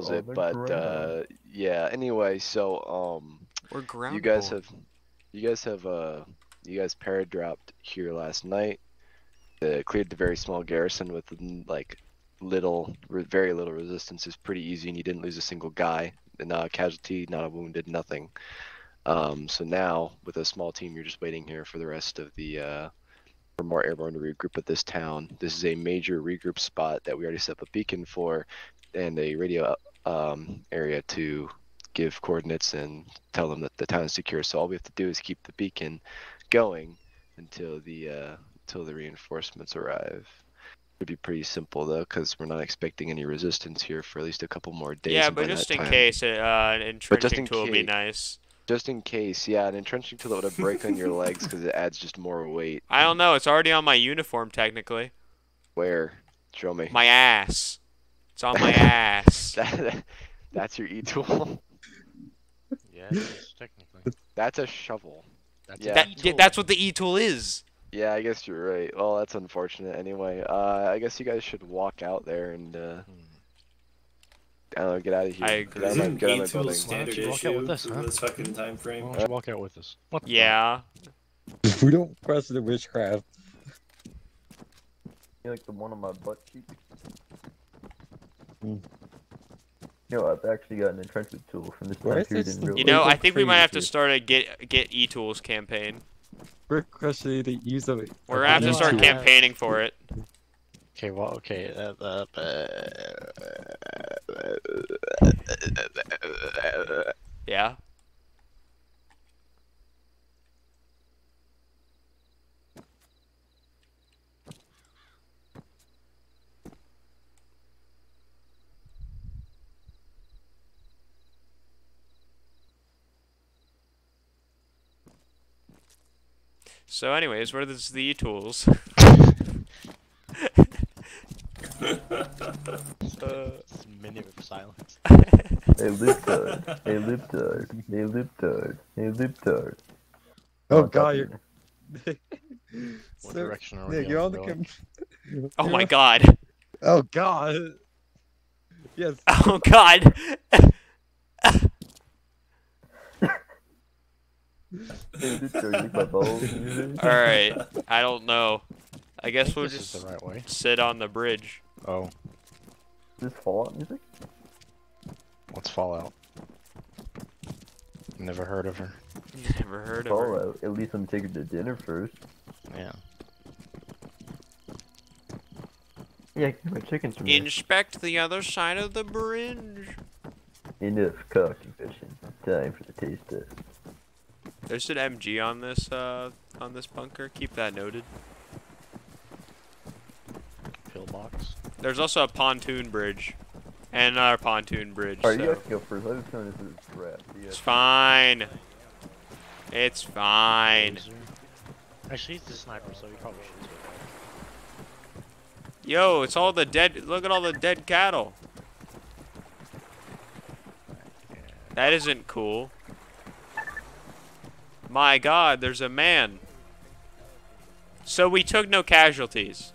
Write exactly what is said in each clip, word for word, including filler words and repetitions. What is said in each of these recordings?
kills oh, it, but uh, yeah. Anyway, so um, we're ground you guys board. have, you guys have uh, you guys paradropped here last night. Uh, cleared the very small garrison with like little, very little resistance. Is pretty easy, and you didn't lose a single guy, not a casualty, not a wounded, nothing. Um, so now with a small team, you're just waiting here for the rest of the. Uh, more airborne to regroup at this town. This is a major regroup spot that we already set up a beacon for and a radio um, area to give coordinates and tell them that the town is secure. So all we have to do is keep the beacon going until the uh, until the reinforcements arrive. It'd be pretty simple though, because we're not expecting any resistance here for at least a couple more days. Yeah, but just in time. case, uh, an entrenching tool would be nice. Just in case, yeah, an entrenching tool that would break on your legs because it adds just more weight. I don't know. It's already on my uniform, technically. Where? Show me. My ass. It's on my ass. that, that's your e-tool? Yeah, technically. That's a shovel. That's, yeah. That, yeah, that's what the e-tool is. Yeah, I guess you're right. Well, that's unfortunate. Anyway, uh, I guess you guys should walk out there and... Uh, I don't know, get out of here. I agree. Get out of, get out of building. Standard issue walk out with us, huh? This fucking time frame. Why don't you walk out with us? What the yeah. Fuck? We don't press the witchcraft. You like the one on my butt cheek? Mm. You know, I've actually got an entrenchment tool from this time period in real life. You know, I think we might have to start a get get e-tools campaign. We're crushing the use of it. We're gonna have to start campaigning for it. Okay, well, okay. Uh, uh, uh, yeah. So, anyways, where is the tools? Uh, minute of silence. Hey Liptard, hey Liptard, hey Liptard, hey Liptard. Oh god, you're... What direction are we going? Oh my god. Oh god. Yes. Oh god. Alright, I don't know. I guess I we'll just the right way. sit on the bridge. Oh. Is this Fallout music? What's Fallout? Never heard of her. Never heard of her. Fallout. At least I'm taking to dinner first. Yeah. Yeah, get my chickens from Inspect here. the other side of the bridge. Enough cocky fishing. Time for the taste test. There's an M G on this uh on this bunker. Keep that noted. Pillbox. There's also a pontoon bridge, and another pontoon bridge. Alright, so. You have to go first. I just know this is crap. It's fine. It's fine. Actually, it's the sniper, so you probably should. Yo, it's all the dead. Look at all the dead cattle. That isn't cool. My God, there's a man. So we took no casualties.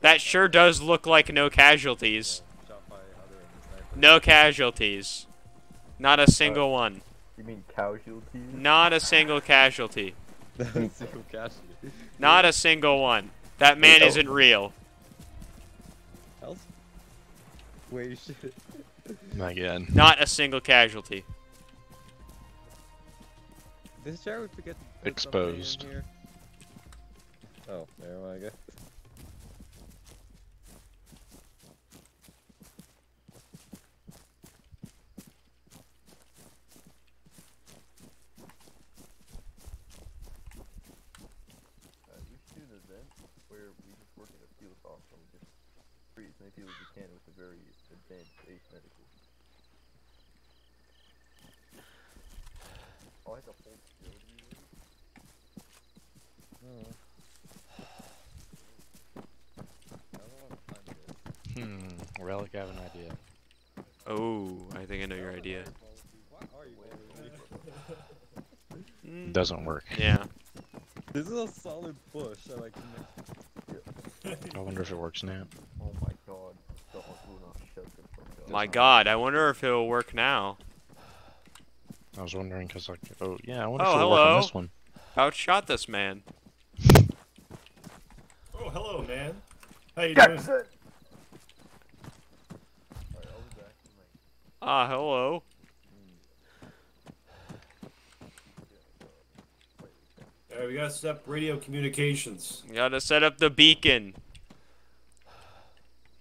That sure does look like no casualties. No casualties. Not a single uh, one. You mean casualties? Not a single casualty. Not a single one. That man Wait, isn't real. Else? Wait, shit. My God. Not a single casualty. This jar would forget to put Exposed. In here. Oh, there I go. Hmm, Relic, I have an idea. Oh, I think I know your idea. Doesn't work. Yeah. This is a solid push. I like. I wonder if it works now. Oh my god. My god, I wonder if it'll work now. I was wondering because I could, oh yeah, I wonder oh, if it'll hello. work on this one. Outshot this man. Oh hello man. How you That's doing? It. Ah, hello. All right, we gotta set up radio communications. We gotta set up the beacon.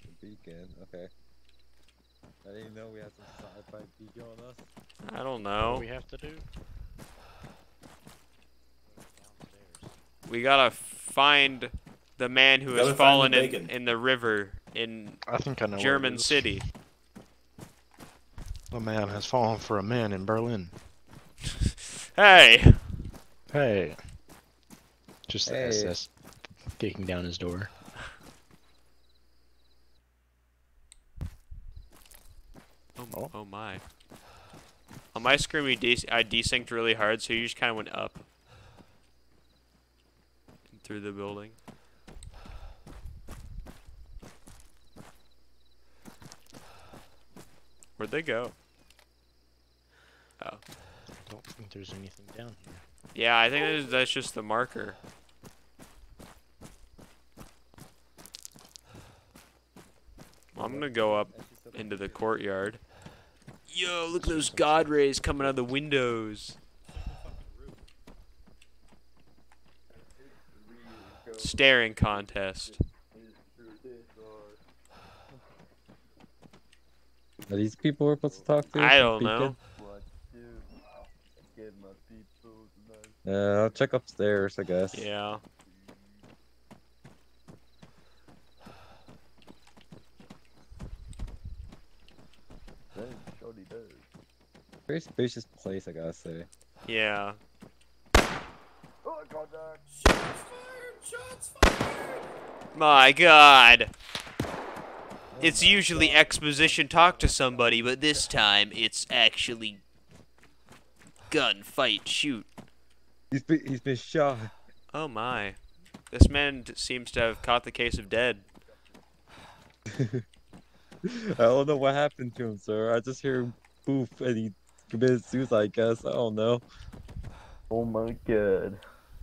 The beacon, okay. I didn't know we had some sci-fi beacon on us. I don't know. What do we have to do? We gotta find the man who has fallen in, in the river in I think I know German City. A man has fallen for a man in Berlin. Hey! Hey. Just hey. the S S taking down his door. Oh, oh. oh my. On my screen, we de I desynced really hard, so you just kind of went up. And through the building. Where'd they go? Oh. I don't think there's anything down here. Yeah, I think that's just the marker. Well, I'm gonna go up into the courtyard. Yo, look at those god rays coming out of the windows. Staring contest. Are these people we're supposed to talk to? I don't know. Uh, I'll check upstairs, I guess. Yeah. Very spacious place, I gotta say. Yeah. Oh, God. Shots fired! Shots fired! My God. It's usually exposition talk to somebody, but this time it's actually gun, fight, shoot. He's been, he's been shot. Oh my. This man seems to have caught the case of dead. I don't know what happened to him, sir. I just hear him poof and he committed suicide, I guess. I don't know. Oh my god.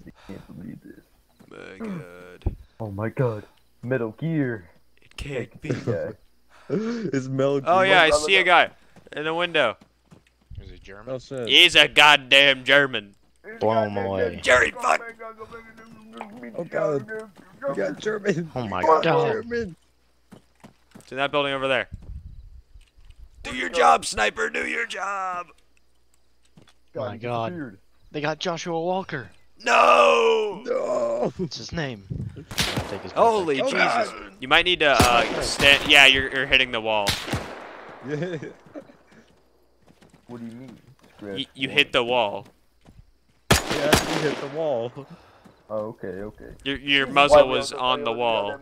I can't believe this. My god. Oh my god. Metal Gear. Can't be. It's melody. Oh yeah, I see a guy in the window. Is he German? Oh, he's a goddamn German. Blow him away. Jerry, fuck. Oh god. We got German. Oh my god. German. It's in that building over there. Do your job, sniper. Do your job. Oh my god. They got Joshua Walker. No! No! What's his name? Take his Holy oh, Jesus! God. You might need to uh, stand. Yeah, you're you're hitting the wall. Yeah. What do you mean? You, you hit the wall. Yeah, you hit the wall. Oh, okay, okay. Your your muzzle was on the wall.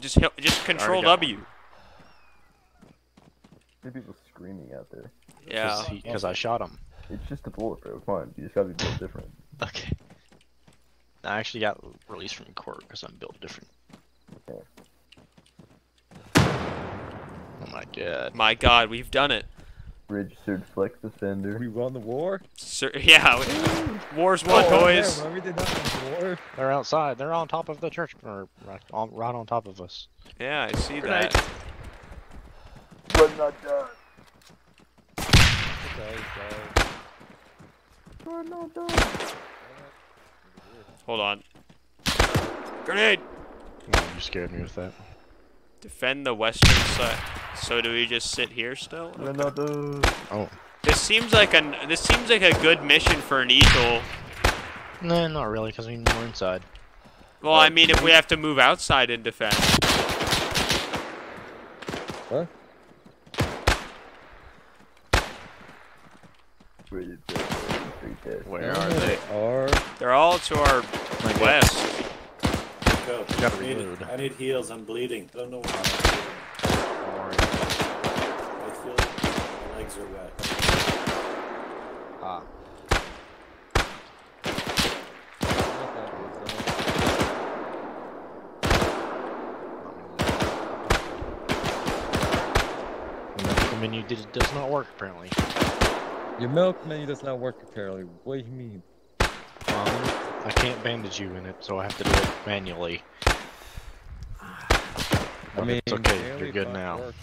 Just just control W. There's people screaming out there. Yeah, because I shot him. It's just a bullet, bro. Come on, you just gotta be built different. Okay. I actually got released from court because I'm built different. Okay. Oh my god. My god, we've done it. Registered flex offender. We won the war? Sir, yeah. War's won, oh, boys. Yeah, we did nothing in the war. They're outside. They're on top of the church. Or right on, right on top of us. Yeah, I see Grenade. that. But not done. Okay, so... Oh, no, no. Hold on. Grenade! Oh, you scared me with that. Defend the western side. So do we just sit here still? Okay. Oh. This seems like an this seems like a good mission for an eagle. No, not really, because we need more inside. Well, what? I mean, if we have to move outside and defend. What? Where are they? Are... They're all to our like west. Go. Gotta I, need, I need heals. I'm bleeding. I don't know why. I feel like my legs are wet. Ah. menu did, does not work, apparently. Your milk menu does not work, apparently. What do you mean? Um, I can't bandage you in it, so I have to do it manually. I mean, it's okay, you're good now. Work,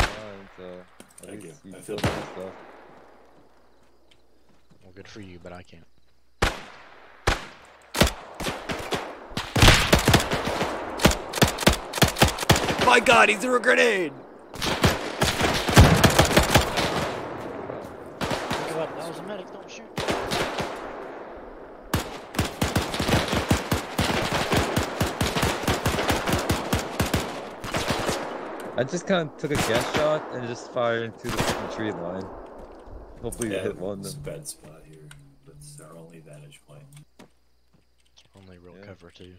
so Thank you. you. I feel bad. Stuff. Well, good for you, but I can't. My God, he threw a grenade! That was a medic, don't shoot. I just kind of took a guess shot and just fired into the fucking tree line. Hopefully yeah, you hit one. It's a bad spot here. That's our only vantage point. Only real yeah. cover too.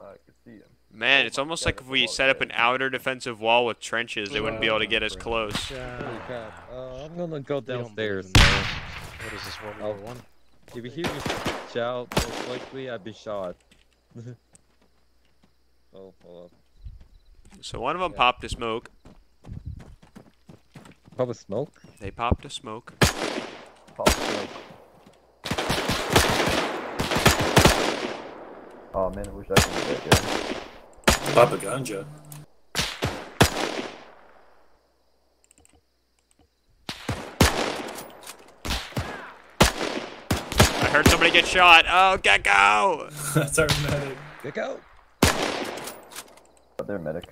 Uh, I could see him. Man, it's almost yeah, like if we set up an outer defensive wall with trenches, they wouldn't be able to get us close. Holy crap. Uh, I'm gonna go downstairs. What is this, World War One? If you hear me shout, most likely I'd be shot. Oh, hold up. So one of them yeah. popped a smoke. Pop a smoke? They popped a smoke. Pop a smoke. Oh man, I wish I could get that guy. Pop a ganja. I heard somebody get shot. Oh, Gecko! That's our medic. Gecko? Oh, they're medic.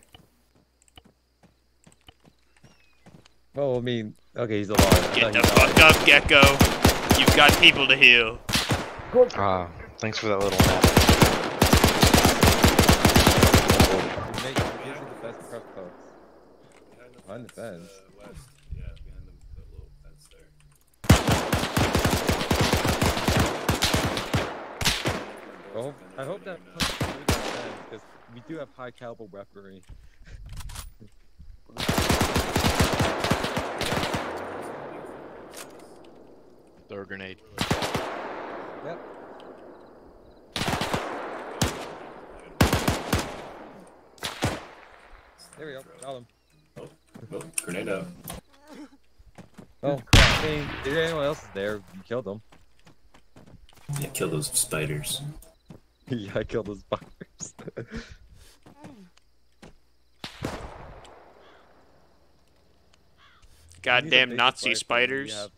Well, I mean, okay, he's alive. Get the fuck up, Gecko. You've got people to heal. Ah, uh, thanks for that little map. Behind the fence. Uh, west. Yeah, behind the, the little fence there. Oh, I hope that pushes through that fence, because we do have high caliber weaponry. Throw a grenade. Yep. There we go, got him. Oh, grenade out. Oh, crap. Hey, is there anyone else there? You killed them. Yeah, kill those spiders. yeah, I killed those spiders. Goddamn Nazi spiders. spiders.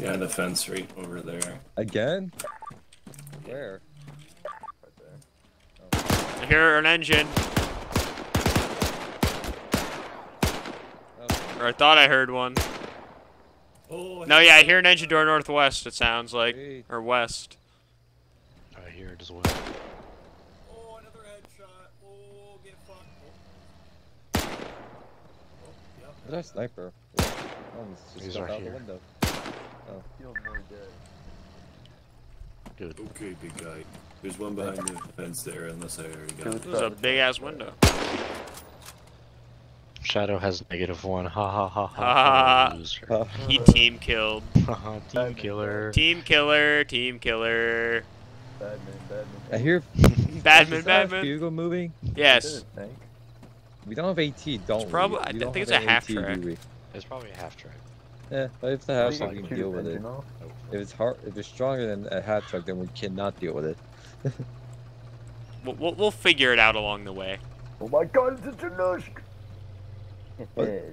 Yeah, the fence right over there. Again? Where? I hear an engine. Or I thought I heard one. Oh, no, yeah, I hear an engine door northwest, it sounds like. Hey. Or west. I hear it as well. Oh, another headshot. Oh, get fucked. Oh, yep. There's a sniper. Oh, he's just out the window. Oh. Feel more dead. Good. Okay, big guy. There's one behind the fence there, unless I already got it. There's a big-ass window. Shadow has negative one. Ha ha ha ha. ha. He team killed. Haha, team killer. Team killer, team killer. Badman, Badman. I hear... Badman, Badman. Hugo moving? Yes. We don't have AT, don't it's probably, we? I we don't think it's a half-track. It's probably a half-track. Yeah, but if the half truck, we can deal with it. Off? If it's hard, if it's stronger than a half truck, then we cannot deal with it. we'll, we'll we'll figure it out along the way. Oh my God, it's a nusk!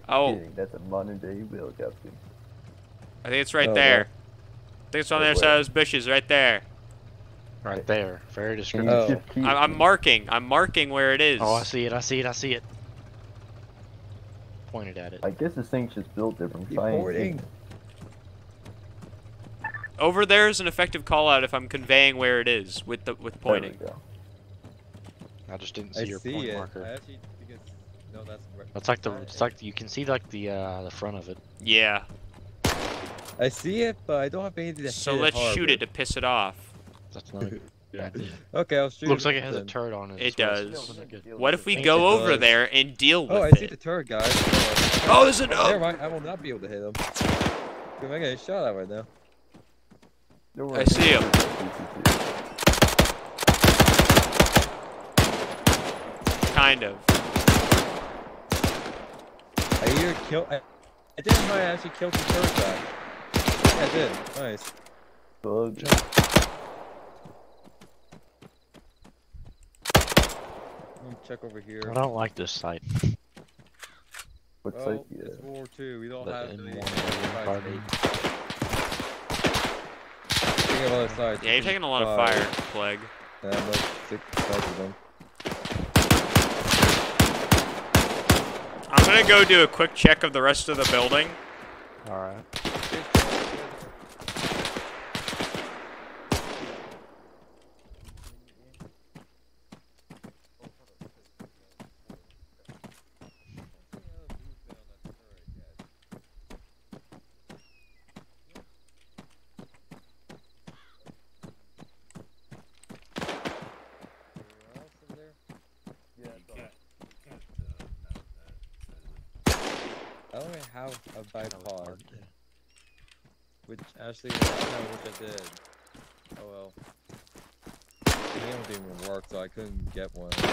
Oh, that's a modern day wheel captain. I think it's right oh, there. Okay. I think it's on the other side of those bushes, right there. Right there. Very descriptive. Oh. I, I'm marking. I'm marking where it is. Oh, I see it. I see it. I see it. Pointed at it. I guess this thing's just built different. Science. Over there is an effective call out if I'm conveying where it is with the with pointing. There we go. I just didn't see I your see point it. marker. I actually think it's, no, that's, that's like the it's like you can see like the uh, the front of it. Yeah. I see it, but I don't have anything to So hit let's it shoot it to piss it off. That's not good. Yeah. Okay, I'll shoot. Looks like it has then. a turret on it. It does. What if we go over does. there and deal with it? Oh, I see it. the turret, guys. Oh, there's a oh. Never mind. I will not be able to hit him. I'm gonna get shot at right now. I see him. Kind of. I either kill. I, I didn't know I actually killed the turret guy. I did. Nice. Good job. Let me check over here. I don't like this site. What well, site? Yeah. It's World War Two. We don't the have any. Taking a lot of sides. Yeah, you're taking a lot of fire, uh, Plague. Yeah, like six sides of them. I'm gonna go do a quick check of the rest of the building. Alright. I don't have a bipod, which actually I don't know which I did. Oh well. The game didn't even work, so I couldn't get one. I don't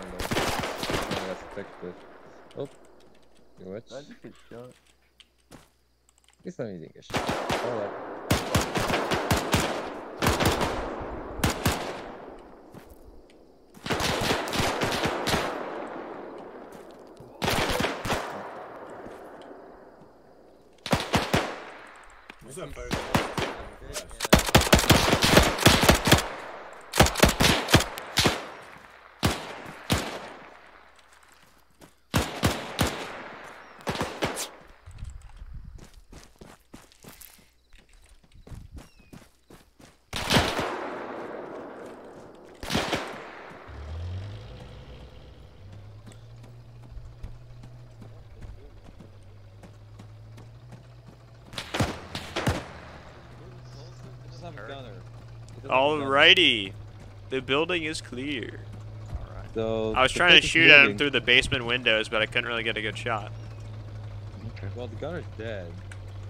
know. I got fixed with. Oh, you what? I just get shot. It's not easy to get shot. Alright. What's up, boat? Alrighty, the building is clear. Alright. So I was trying to shoot at him through the basement windows, but I couldn't really get a good shot. Okay. Well, the gunner's dead.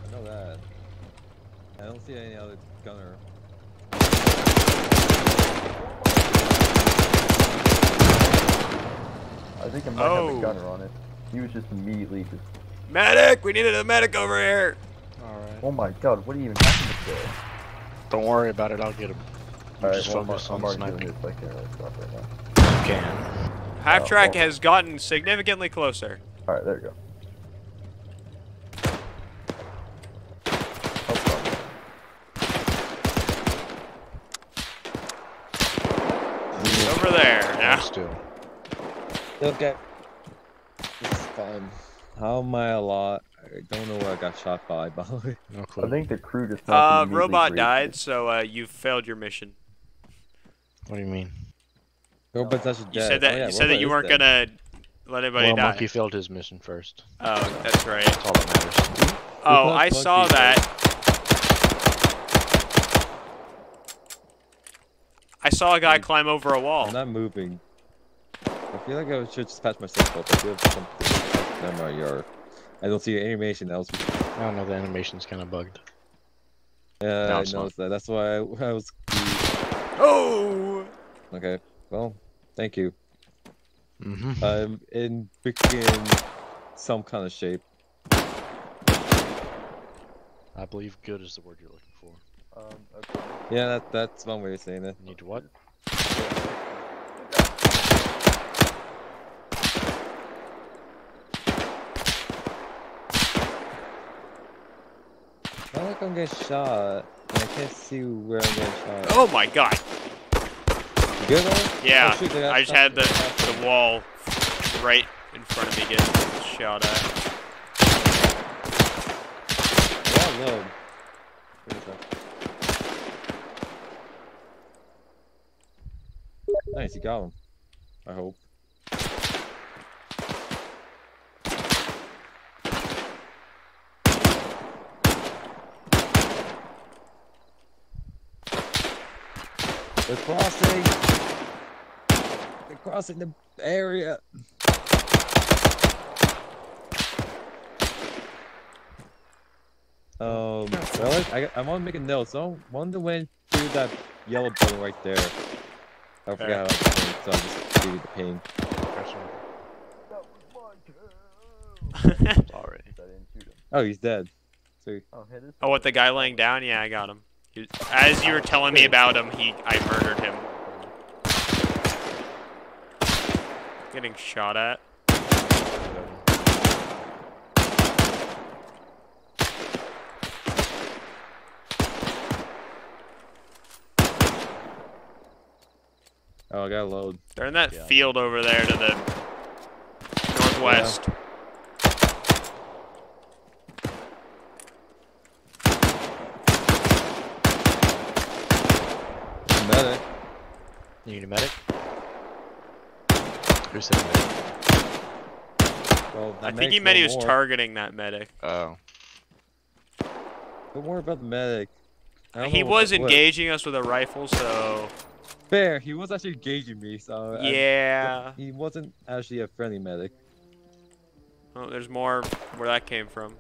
I know that. I don't see any other gunner. I think I might oh. have a gunner on it. He was just immediately just. Medic! We needed a medic over here! Alright. Oh my god, what are you even talking about? Don't worry about it, I'll get him. Alright, just well, focus on sniping. It, I can't really stop right now. You can. Half track uh, has gotten significantly closer. Alright, there you go. Oh, over there, now. Okay. It's fine. How am I alive? I don't know where I got shot by, by the way. No clue. I think the crew just. Uh, robot died, so uh, you failed your mission. What do you mean? Robot's actually dead. You said that. Oh, yeah, you said that you weren't dead. gonna let anybody well, die. Monkey failed his mission first. Oh, so. That's right. That's all that matters. Oh, I monkey, saw that. I saw a guy I'm, climb over a wall. I'm not moving. I feel like I should just patch myself up. I feel like something. I'm not your. I don't see animation else. I don't know, the animation's kind of bugged. Yeah, no, I noticed that. That's why I, I was... Oh! Okay, well, thank you. Mm-hmm. I'm in freaking some kind of shape. I believe good is the word you're looking for. Um, okay. Yeah, that, that's one way of saying it. You need what? I'm getting shot. I can't see where I'm getting shot. Oh my god! You good, man? Yeah, oh, shoot, I just had the, the wall right in front of me getting shot at. Yeah, load. Nice, you got him. I hope. They're crossing! They're crossing the area! Um, Relic, I, I want to make a note, so I want to win through that yellow button right there. I forgot how to do it, so I'll just give you the ping. Gotcha. Sorry. Oh, he's dead. So... Oh, what, the guy laying down? Yeah, I got him. He was... As you were telling me about him, he I murdered him. Getting shot at. Oh, I gotta load. They're in that yeah. field over there to the northwest. Yeah. Medic. You need a medic? There's a medic. Well, I think he meant he was targeting that medic. Oh. Don't worry about the medic. He was engaging us with a rifle, so... Fair, he was actually engaging me, so... Yeah. I, he wasn't actually a friendly medic. Oh, there's more where that came from.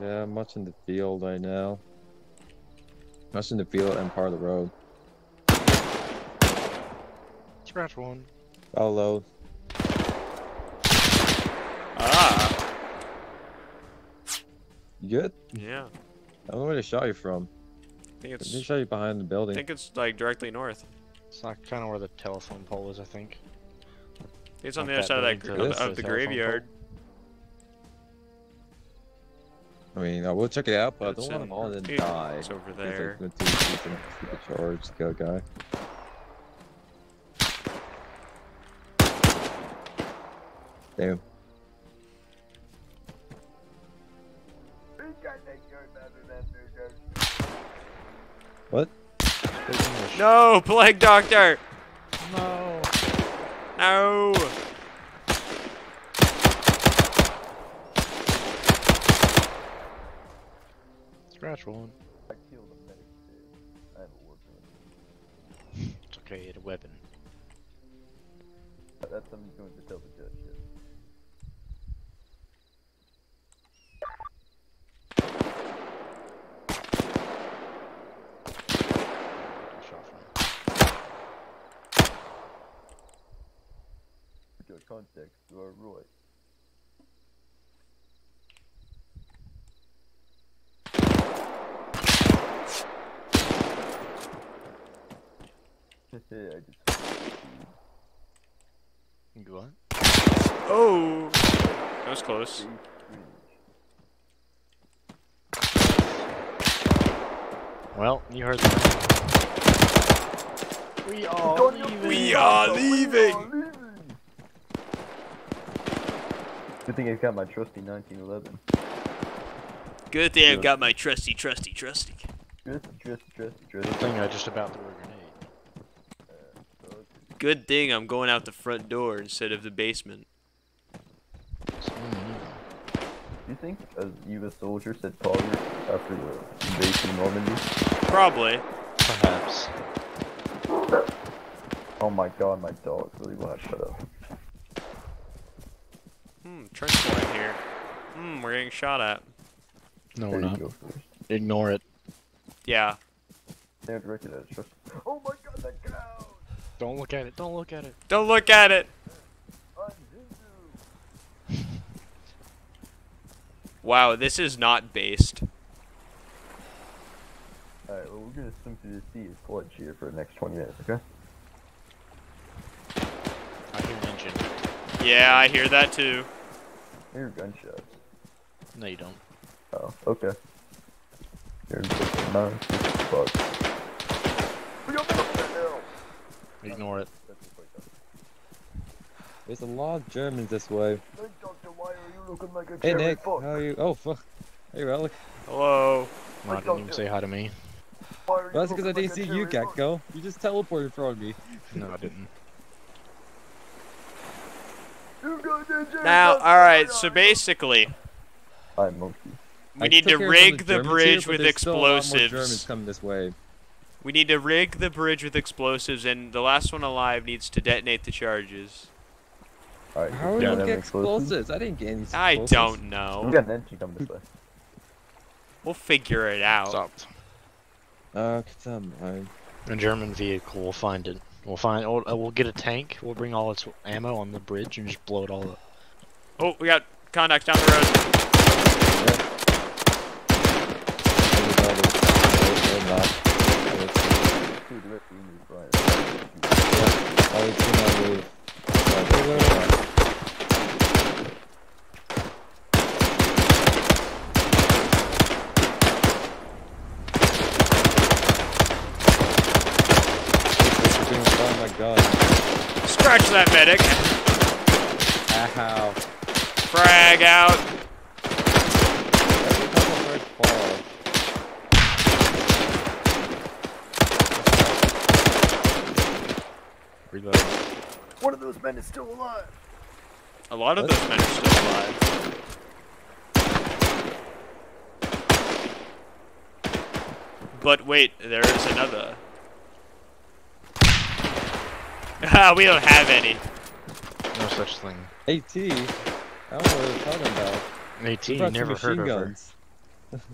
Yeah, much in the field right now. Much in the field and part of the road. Scratch one. I'll load. Ah. You good? Yeah. I don't know where they shot you from. I think it's. They shot you behind the building. I think it's like directly north. It's like kind of where the telephone pole is, I think. It's on the other side of that of, of the graveyard. I mean, I will check it out, but I don't want them all to die. It's over there. Charge, go guy. Damn. What? No, plague doctor. No. No. Scratch one. I killed a medic. I have a weapon. It's okay. You had a weapon. That's something you're going to tell the judge. Yeah. Context to our Roy. Go on. Oh, that was close. Well, you heard that. We are Don't leaving. We are leaving. Good thing I've got my trusty nineteen eleven. Good thing I've got my trusty, trusty, trusty. Trusty, trusty, trusty, trusty. Good thing I just about threw a grenade. Good thing I'm going out the front door instead of the basement. You think a U S soldier said "Pogger" after the invasion of Normandy? Probably. Perhaps. Oh my God, my dog really want to shut up. Hmm, trench point here. Hmm, we're getting shot at. No, we're not. Ignore it. Yeah. They're directed at us. Oh my God, that cow! Don't look at it. Don't look at it. Don't look at it. Wow, this is not based. All right, well we're gonna swim through the sea as clutch here for the next twenty minutes, okay? I hear an engine. Yeah, I hear that too. I hear gunshots. No, you don't. Oh, okay. Ignore it. There's a lot of Germans this way. Hey, Doctor, why are you looking like a hey Nick, fuck? How are you? Oh, fuck. Hey, Relic. Hello. No, I didn't even say hi to me. Well, that's because I didn't see you, Gecko. You just teleported from me. No, I didn't. Now, alright, so basically, we need to rig the bridge with explosives. We need to rig the bridge with explosives, and the last one alive needs to detonate the charges. Alright, how are we gonna get explosives? I didn't get any explosives. I don't know. We got an entry coming this way. We'll figure it out. Uh, a German vehicle, we'll find it. We'll find. We'll, uh, we'll get a tank. We'll bring all its ammo on the bridge and just blow it all up. Oh, we got contacts down the road. Scratch that medic. Ow. Frag out. Reload. One of those men is still alive. A lot of what? Those men are still alive. But wait, there is another. Ah, we don't have any. No such thing. AT? I don't know what you're talking about. AT, you never heard of her.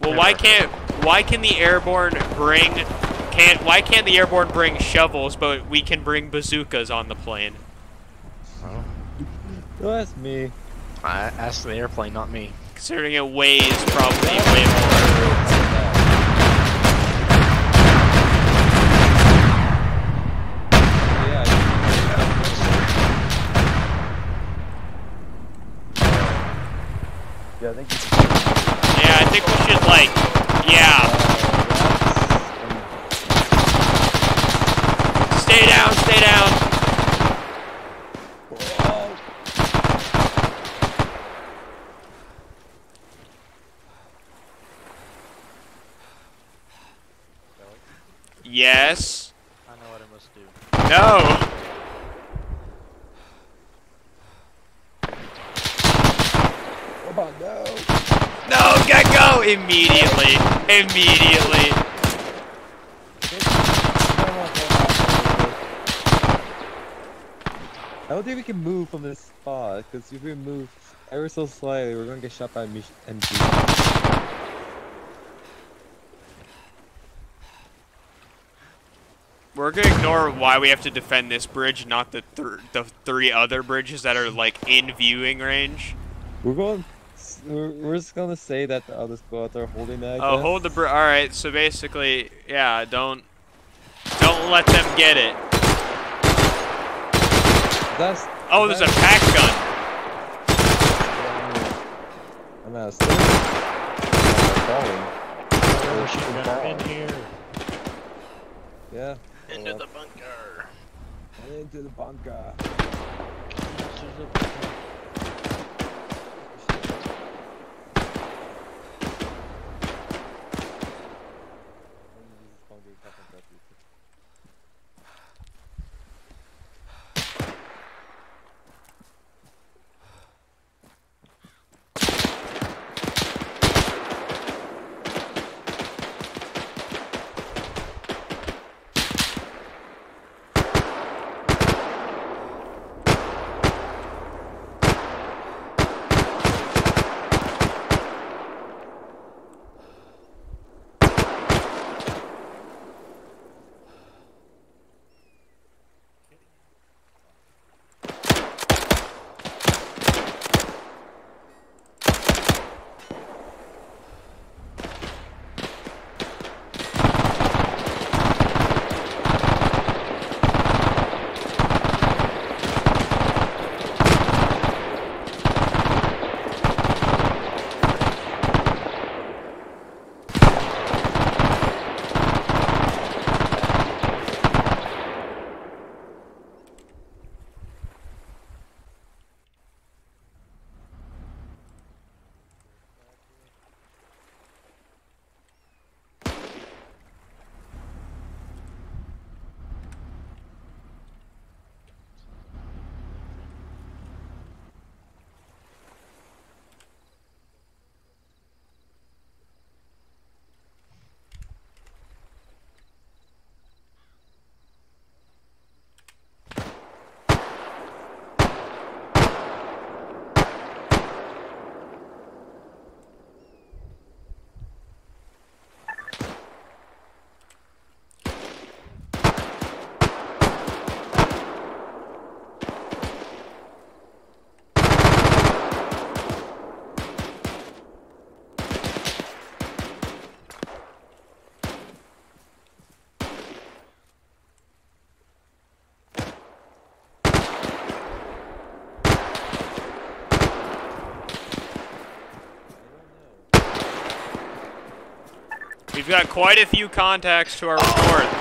Well, why can't why can the airborne bring can't why can't the airborne bring shovels, but we can bring bazookas on the plane? Oh. Don't ask me. I asked the airplane, not me. Considering it weighs probably way more. Yeah, I think Yeah, I think we should like yeah. Stay down, stay down. Whoa. Yes. I know what I must do. No. Oh, no. No, get go! Immediately! Immediately! I don't think we can move from this spot, because if we move ever so slightly, we're gonna get shot by M G. We're gonna ignore why we have to defend this bridge, not the, th the three other bridges that are, like, in viewing range. We're going... We're just gonna say that the others go out there holding that. Oh, guess. Hold the br. All right, so basically, yeah, don't, don't let them get it. That's. Oh, that's, there's a pack gun. I'm out. Falling. We're in here. Yeah. Into the bunker. Into the bunker. Into the bunker. We've got quite a few contacts to our north.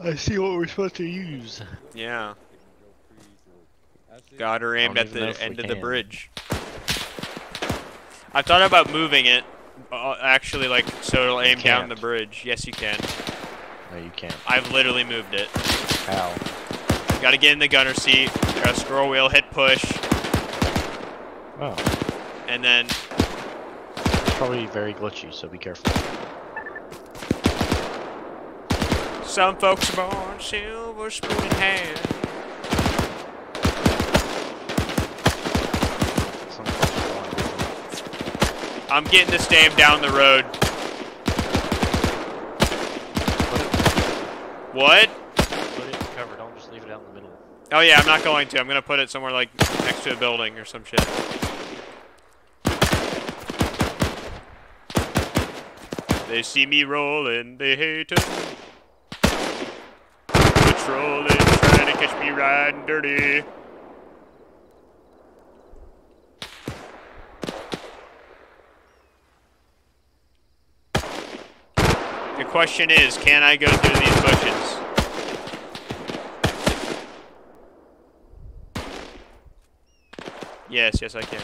I see what we're supposed to use. Yeah. Got her aimed at the end of the bridge. I thought about moving it, uh, actually, like, so it'll aim down the bridge. Yes, you can. No, you can't. I've literally moved it. How? Gotta get in the gunner seat, gotta scroll wheel, hit push. Oh. And then... It's probably very glitchy, so be careful. Some folks are born silver spoon in hand. I'm getting this dam down the road. What? Put it in cover. Don't just leave it out in the middle. Oh yeah, I'm not going to. I'm gonna put it somewhere like next to a building or some shit. They see me rolling, they hate us. Rolling, trying to catch me riding dirty. The question is, can I go through these bushes? Yes, yes I can.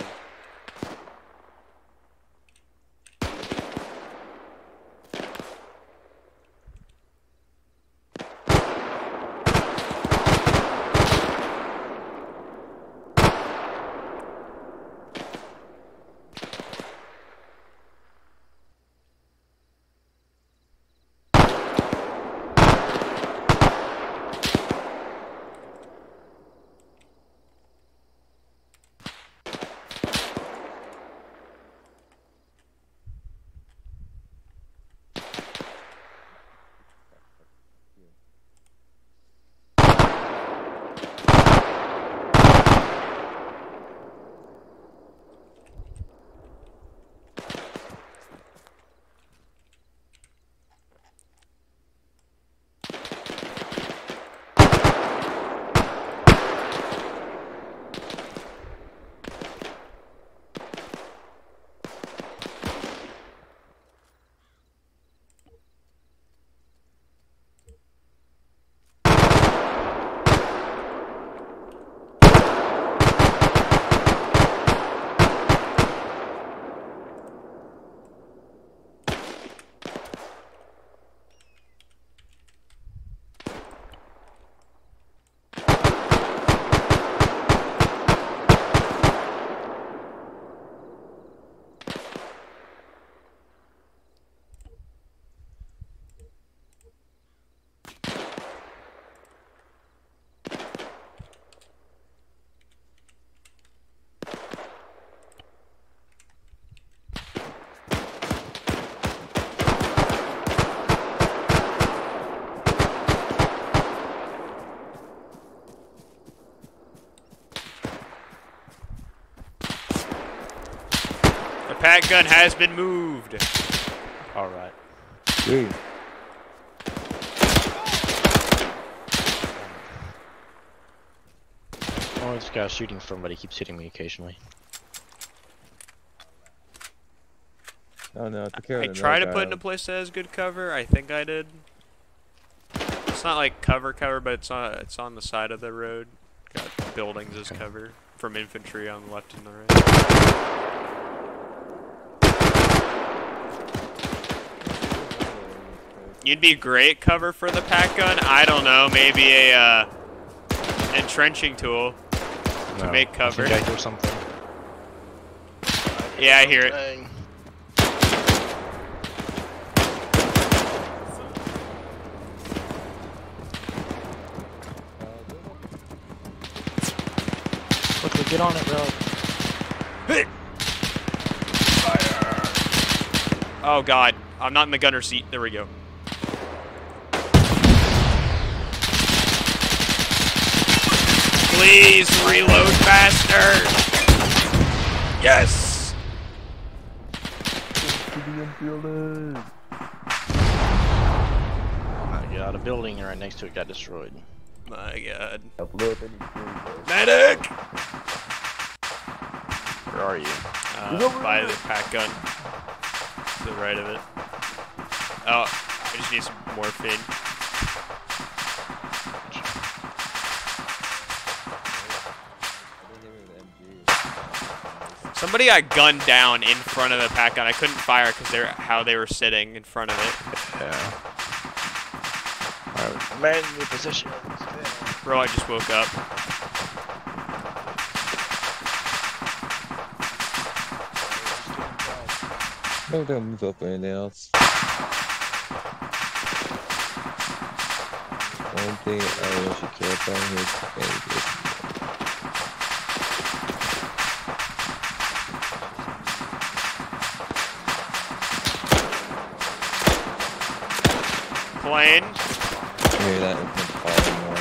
That gun has been moved. All right. Dude. Oh, this guy shooting from, but he keeps hitting me occasionally. Oh no! Take care I, of I tried to guy. Put in a place that has good cover. I think I did. It's not like cover cover, but it's on it's on the side of the road. Got buildings as okay. cover from infantry on the left and the right. You'd be great cover for the pack gun. I don't know, maybe a uh, entrenching tool to no, make cover. I or something. I yeah, I hear it. Quickly, get on it, bro. Hey. Fire. Oh god, I'm not in the gunner seat. There we go. Please reload faster. Yes. Oh my god, a building right next to it got destroyed. My god. Medic! Where are you? Uh, by the pack gun. To the right of it. Oh, I just need some morphine. Somebody got gunned down in front of the pack gun. I couldn't fire because they're how they were sitting in front of it. Yeah. Man, new position. Bro, I just woke up. No guns up anything else. One thing I wish you cared about here is anything. Plane. I hear that and fire more, I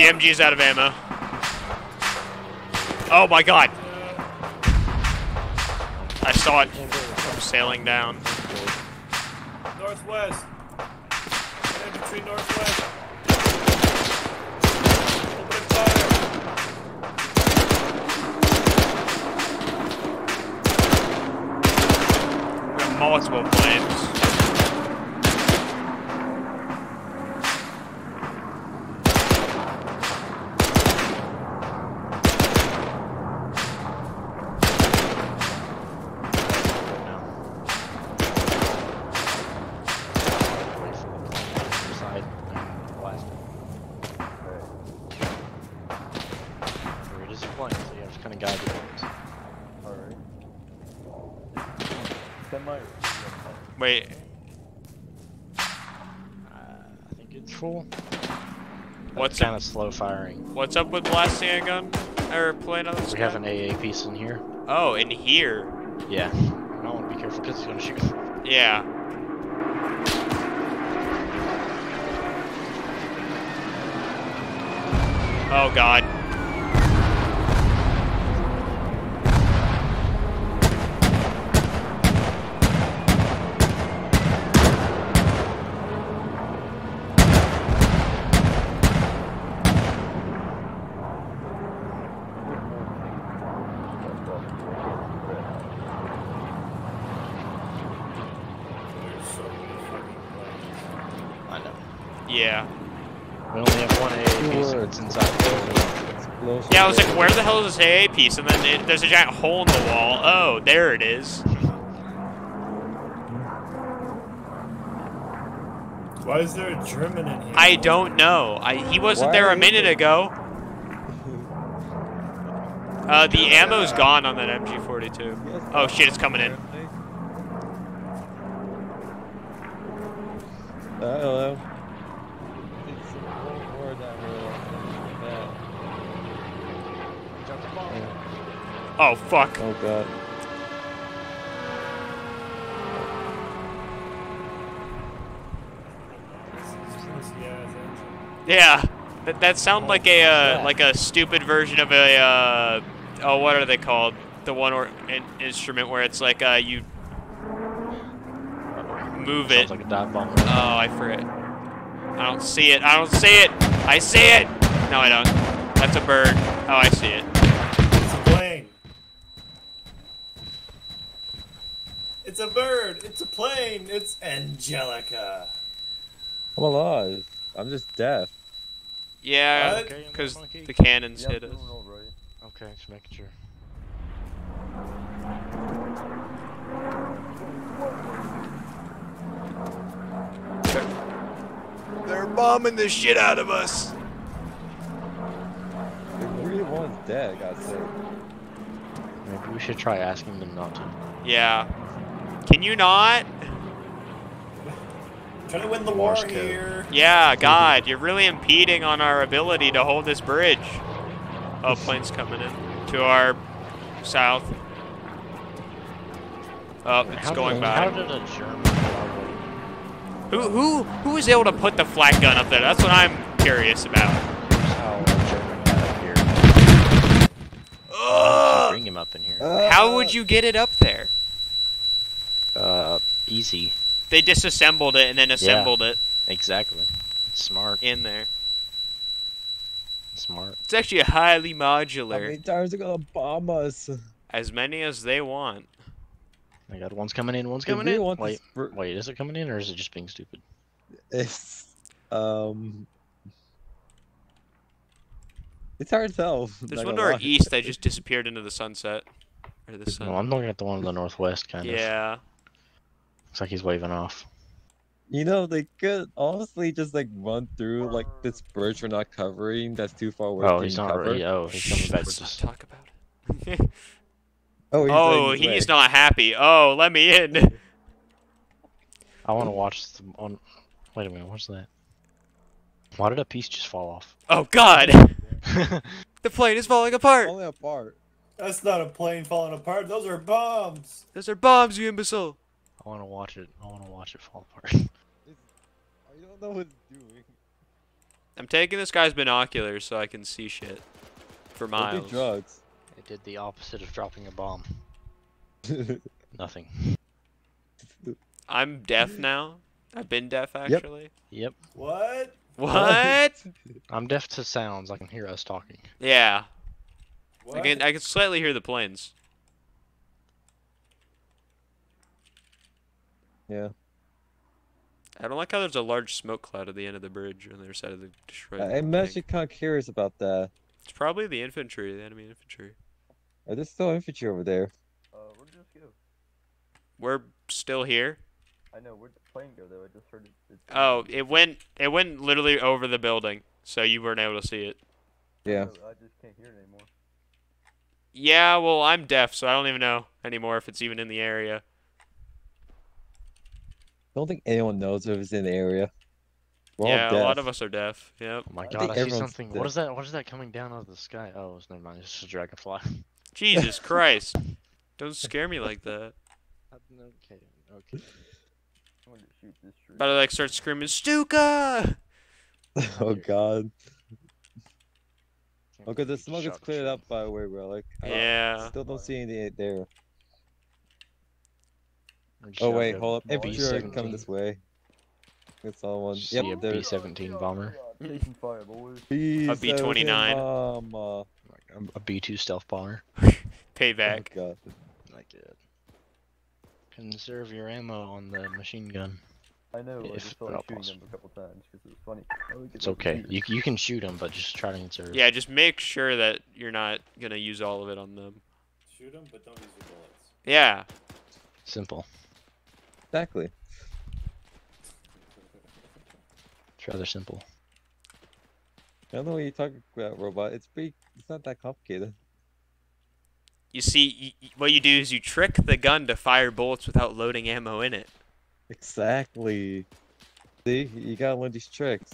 M G's out of ammo. Oh my god! I saw it. I'm sailing down. Northwest. Infantry northwest. Open fire. We have multiple planes. Wait. Uh, I think it's full. What's kind of slow firing. What's up with blasting a gun or playing on this? We have an A A piece in here. Oh, in here. Yeah. I don't want to be careful because he's going to shoot. Yeah. Oh, God. Yeah. We only have one A A piece that's inside the wall. Yeah, I was like, where the hell is this A A piece? And then it, there's a giant hole in the wall. Oh, there it is. Why is there a German in here? I don't know. I, he wasn't Why there a minute there? ago. Uh, the ammo's gone on that M G forty-two. Oh shit, it's coming in. Uh, hello. Oh fuck. Oh god. Yeah. That that sound like a uh, like a stupid version of a uh, oh what are they called? The one or an instrument where it's like uh, you move it. Sounds like a dive bomb. Oh, I forget. I don't see it. I don't see it. I see it. No, I don't. That's a bird. Oh, I see it. It's a bird, it's a plane, it's Angelica. I'm alive. I'm just deaf. Yeah, because okay, the cannons yep, hit us. Right. Okay, just making sure. They're, they're bombing the shit out of us. There really one's dead, I said. Maybe we should try asking them not to. Yeah. Can you not? Trying to win the war here. Yeah, God, you're really impeding on our ability to hold this bridge. Oh, plane's coming in to our south. Oh, it's going by. How did a German? Who who who was able to put the flat gun up there? That's what I'm curious about. How a German got up here? Uh, bring him up in here. Uh, How would you get it up there? Uh, easy. They disassembled it and then assembled yeah, it. Exactly. It's smart. In there. Smart. It's actually highly modular. How many tires are gonna bomb us? As many as they want. Oh my God, one's coming in, one's coming in. Wait, this... wait, is it coming in or is it just being stupid? It's um. It's hard to tell. There's one to our east that just disappeared into the sunset. Or the sun. No, I'm looking at the one to the northwest, kind yeah. of. Yeah. Looks like he's waving off. You know, they could honestly just like run through like this bridge we're not covering that's too far away. Oh, he's not cover. Really. Oh, he's coming back. Let's just... talk about it. oh, he's, oh he's, he's not happy. Oh, let me in. I want to watch the on. Wait a minute, what's that? Why did a piece just fall off? Oh God! The plane is falling apart. Falling apart. That's not a plane falling apart. Those are bombs. Those are bombs, you imbecile. I want to watch it. I want to watch it fall apart. It's, I don't know what it's doing. I'm taking this guy's binoculars so I can see shit for miles. It did drugs. It did the opposite of dropping a bomb. Nothing. I'm deaf now. I've been deaf actually. Yep. Yep. What? What? I'm deaf to sounds. I can hear us talking. Yeah. What? I can. I can slightly hear the planes. Yeah. I don't like how there's a large smoke cloud at the end of the bridge on the other side of the destroyed. I'm actually kind of curious about that. It's probably the infantry, the enemy infantry. Oh, there's still infantry over there. Uh, where did you go? We're still here. I know. Where'd the plane go though? I just heard it. It's... Oh, it went. It went literally over the building, so you weren't able to see it. Yeah. I just can't hear it anymore. Yeah. Well, I'm deaf, so I don't even know anymore if it's even in the area. I don't think anyone knows if it's in the area. We're yeah, a lot of us are deaf. Yep. Oh my God, I, I see something. Deaf. What is that? What is that coming down out of the sky? Oh, it's never mind. It's just a dragonfly. Jesus Christ! Don't scare me like that. Okay, okay. I'm gonna shoot this tree. But I like start screaming, Stuka! Oh god. Okay, the smoke is cleared up by the way, Relic. Like, yeah. Uh, still don't see anything there. Oh wait, hold up. Infantry can come this way. It's all one. Yep, yeah, there's a B seventeen bomber. B seventeen a B twenty-nine. Bomber. A B two stealth bomber. Payback. Oh, God. Like it. Conserve your ammo on the machine gun. I know. If I just felt like shooting possible. them a couple times because it was funny. Oh, it's okay. You you can shoot them, but just try to conserve. Yeah, just make sure that you're not gonna use all of it on them. Shoot them, but don't use the bullets. Yeah. Simple. Exactly. It's rather simple. I don't know what you're talking about, robot. It's pretty. It's not that complicated. You see, you, what you do is you trick the gun to fire bullets without loading ammo in it. Exactly. See, you gotta learn these tricks.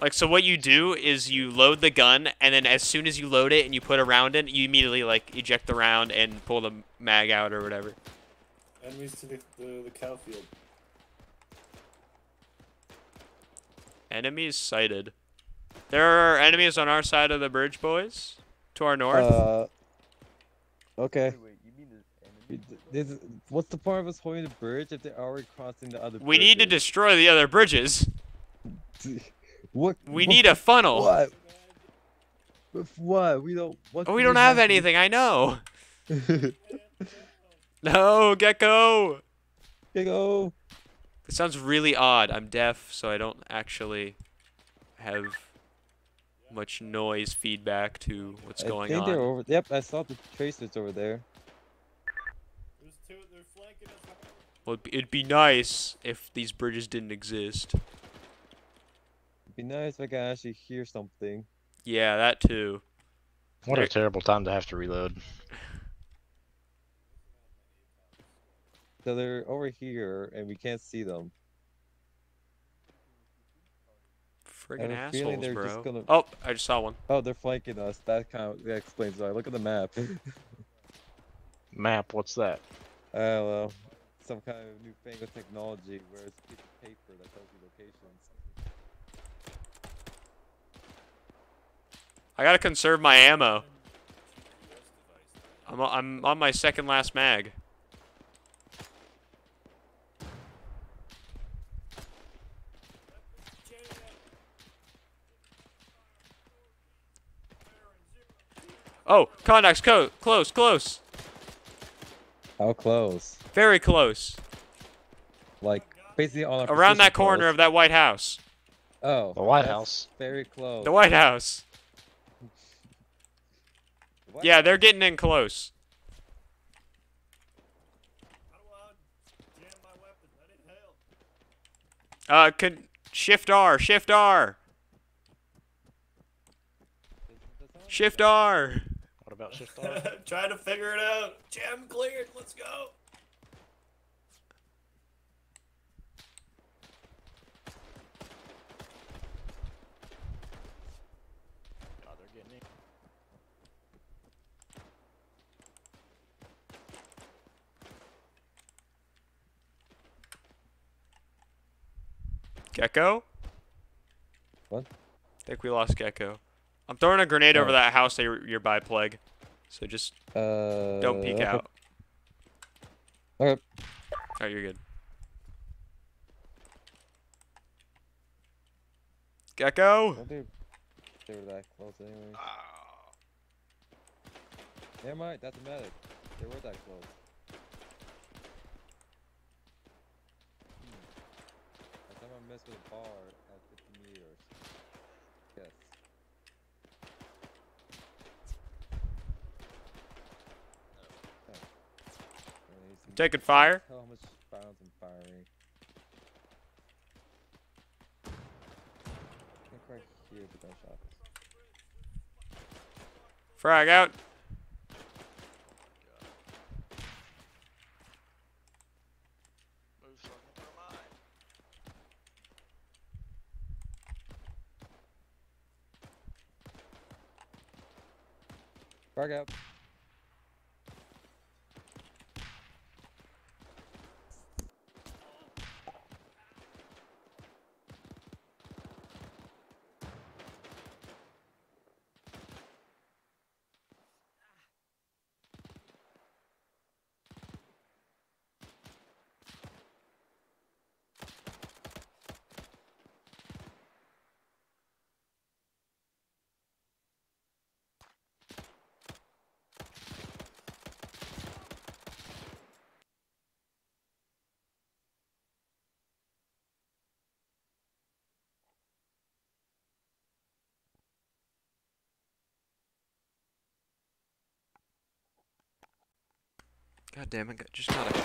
Like, so what you do is you load the gun, and then as soon as you load it and you put a round in, you immediately, like, eject the round and pull the mag out or whatever. Enemies to the, the, the cow field. Enemies sighted. There are enemies on our side of the bridge, boys. To our north. Uh, okay. There's, what's the point of us holding the bridge if they're already crossing the other bridge? We bridges? need to destroy the other bridges. What? We what, need a funnel. What? What? We don't. What oh, we don't have, have anything. I know. No, Gecko. Gecko. It sounds really odd. I'm deaf, so I don't actually have much noise feedback to what's I going think on. They're over, yep, I saw the tracers over there. There's two, they're flanking us. Well, it'd be, it'd be nice if these bridges didn't exist. It'd be nice if I could actually hear something. Yeah, that too. What there. a terrible time to have to reload. So they're over here, and we can't see them. Friggin' assholes, bro. Just gonna... Oh, I just saw one. Oh, they're flanking us. That kind of that explains why. Look at the map. Map, what's that? I don't know. Some kind of newfangled technology where it's a piece of paper that tells you locations. I gotta conserve my ammo. I'm I'm on my second last mag. Oh, contacts, co close, close. How close? Very close. Like, basically all our around that corner close. of that White House. Oh. The White House. Very close. The White House. the White yeah, House. They're getting in close. I don't want to jam my weapon. I didn't help. Uh, can shift R, shift R. Shift R. About shift R. Trying to figure it out. Jam cleared. Let's go. God, they're getting it. Gecko? What? I think we lost Gecko. I'm throwing a grenade oh. over that house that you're, you're by, Plague. So just uh, don't peek okay. out. Okay. Alright, you're good. Gecko? I think they were that close anyway. Oh. Never mind, that's a medic. They were that close. Hmm. I thought I messed with a bar at fifty meters. Yes. Taking fire. How much rounds I'm firing? I think right here the gunshots. Frag out. Frag out. God damn it, just gotta.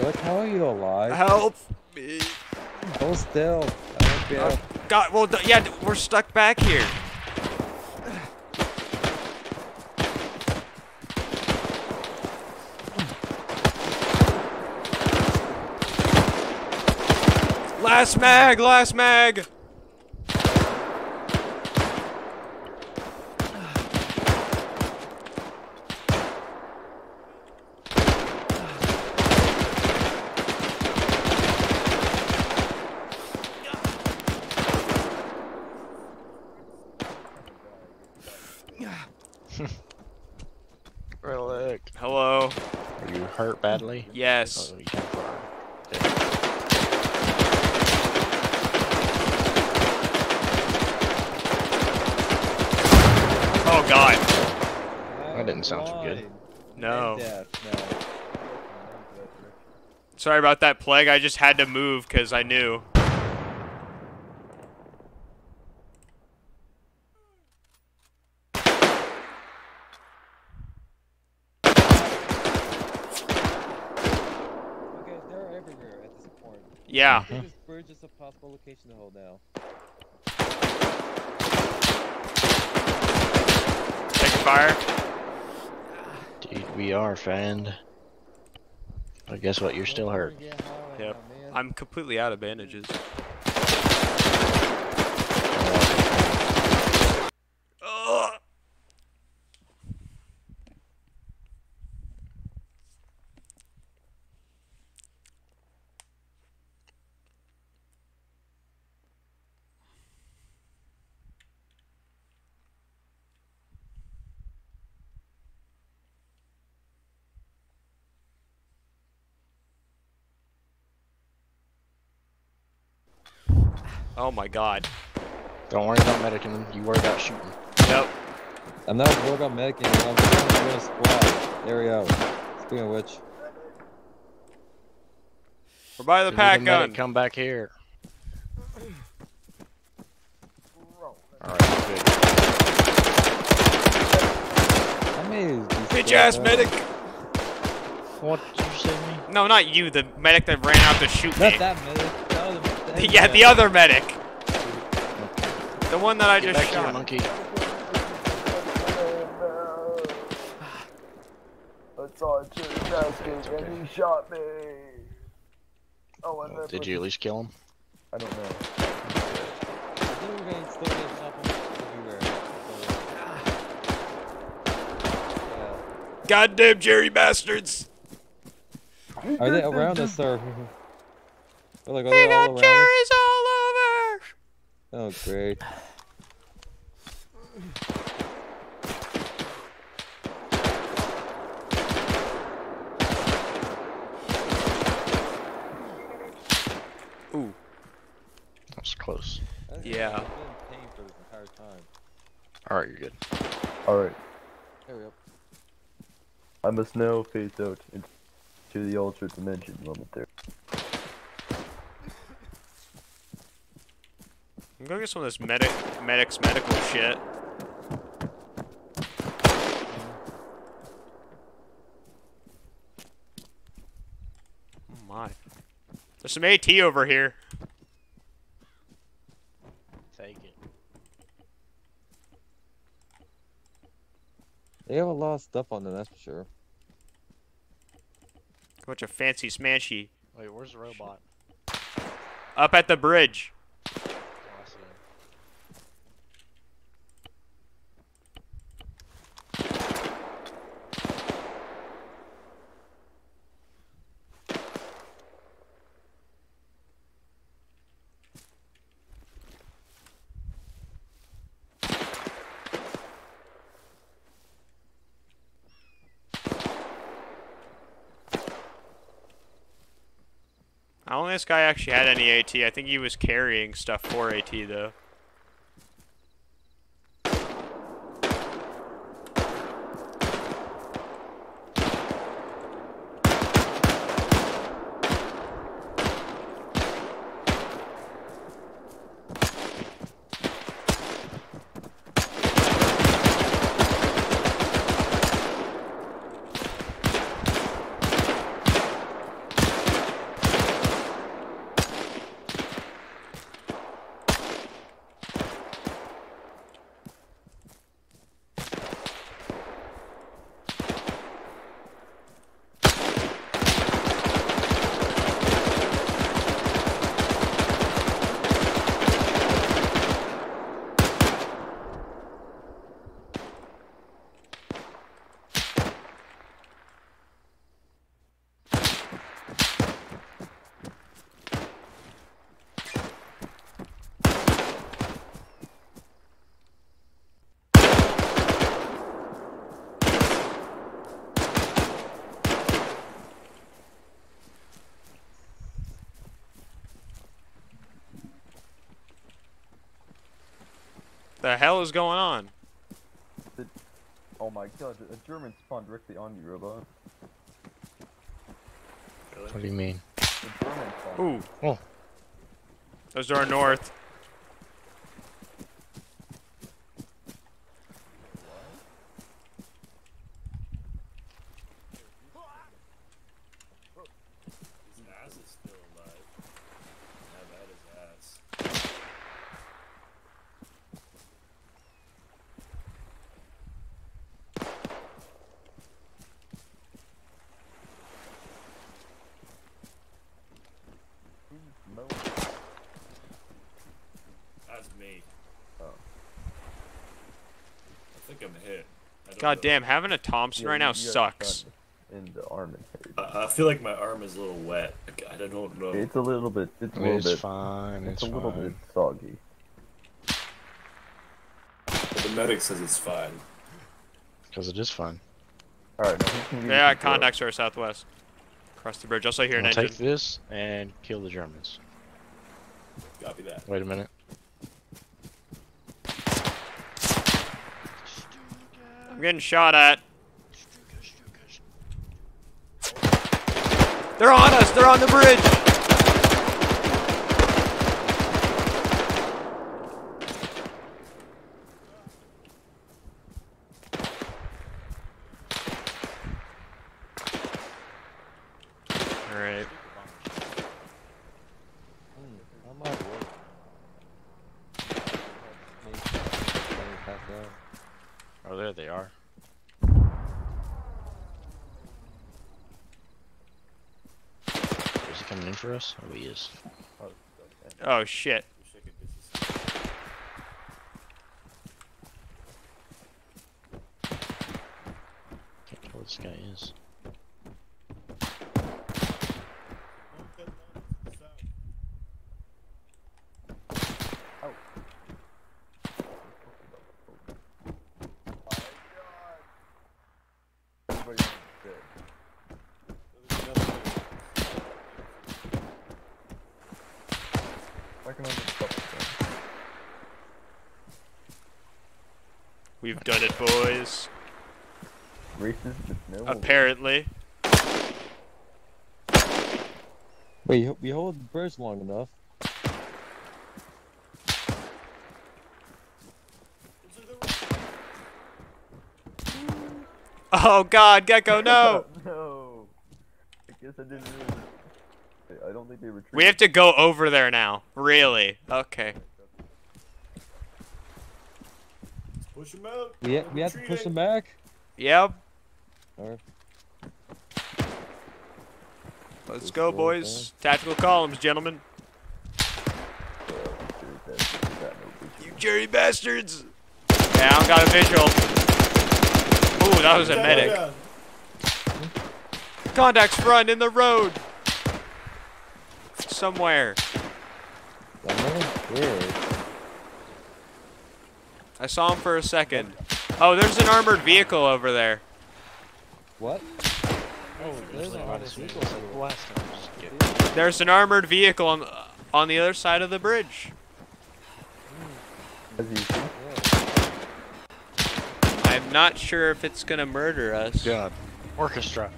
Relic, how are you alive? Help me. Hold still. I don't care. God, well, yeah, we're stuck back here. Last mag, last mag. Relic. Hello. Are you hurt badly? Yes. Oh, you can't fly. Oh god. Oh, that didn't sound too good. No. Death, no. Sorry about that plague, I just had to move because I knew. Yeah. Mm-hmm. This bird's just a possible location to hold now. Taking fire. Dude, we are, friend. Well, guess what? You're still hurt. Yep. I'm completely out of bandages. Oh my god. Don't worry about medicing, you worry about shooting. Yep. I'm not worried about medicing, I'm doing a squad. There we go. Speaking of which. We're by the pack gun. Come back here. Alright, good. Bitch ass medic! What did you say to me? No, not you, the medic that ran out to shoot me. Not that medic. Yeah, the other medic. The one that I just shot. Get back here, monkey. I saw it shoot his basket and he shot me. Oh, and then did you at least kill him? I don't know. Goddamn Jerry bastards! Are they around us, sir? Like, are they all around? Jerry's all over! Oh, great. Ooh. That was close. Yeah. Alright, you're good. Alright. There we go. I must now phase out into the ultra dimension moment there. I'm gonna get some of this medic, medic's medical shit. Oh my. There's some AT over here. Take it. They have a lot of stuff on them, that's for sure. A bunch of fancy smashy. Wait, where's the robot? Up at the bridge. I don't think this guy actually had any AT. I think he was carrying stuff for AT, though. The hell is going on? The, oh my god, a German spawned directly on you, robot. Really? What do you mean? The German spawned. Ooh. Oh. Those are our north. God damn, having a Thompson yeah, right now sucks. In the arm uh, I feel like my arm is a little wet. I don't know. It's a little bit. It's a little it's bit. Fine, it's, it's fine. It's a little bit soggy. But the medic says it's fine. Because it is fine. Alright, yeah, contacts are southwest. Across the bridge. Also hear an engine. Take this and kill the Germans. Copy that. Wait a minute. I'm getting shot at. They're on us! They're on the bridge! Alright. Oh, there they are. Is he coming in for us? Oh, he is. Oh, shit. Can't tell what this guy is. We've done it, boys. Racist, no. Apparently. Wait, we hold the bridge long enough. Oh God, Gecko, no! No. I guess I didn't really... I don't think they retreated. We have to go over there now. Really? Okay. Push him out. We, ha we have to push him back? Yep. Right. Let's push go, boys. Down. Tactical columns, gentlemen. You dirty bastards! Yeah, I don't got a visual. Ooh, that was a medic. Contacts run in the road! Somewhere. I saw him for a second. Oh, there's an armored vehicle over there. What? Oh, there's an armored vehicle. There's an armored vehicle on on the other side of the bridge. I'm not sure if it's gonna murder us. God, orchestra.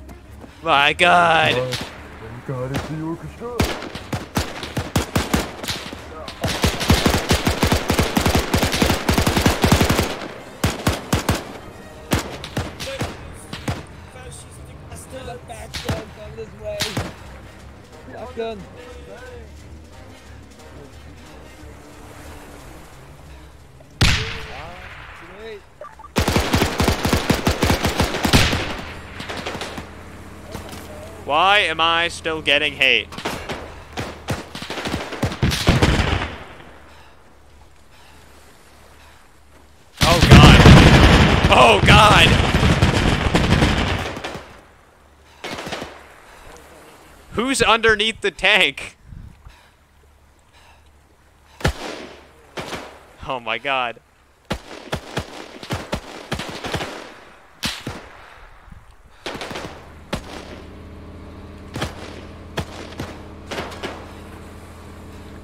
My God. Oh God, it's the orchestra. Gun. Why am I still getting hate? Oh God. Oh God. Who's underneath the tank? Oh my God.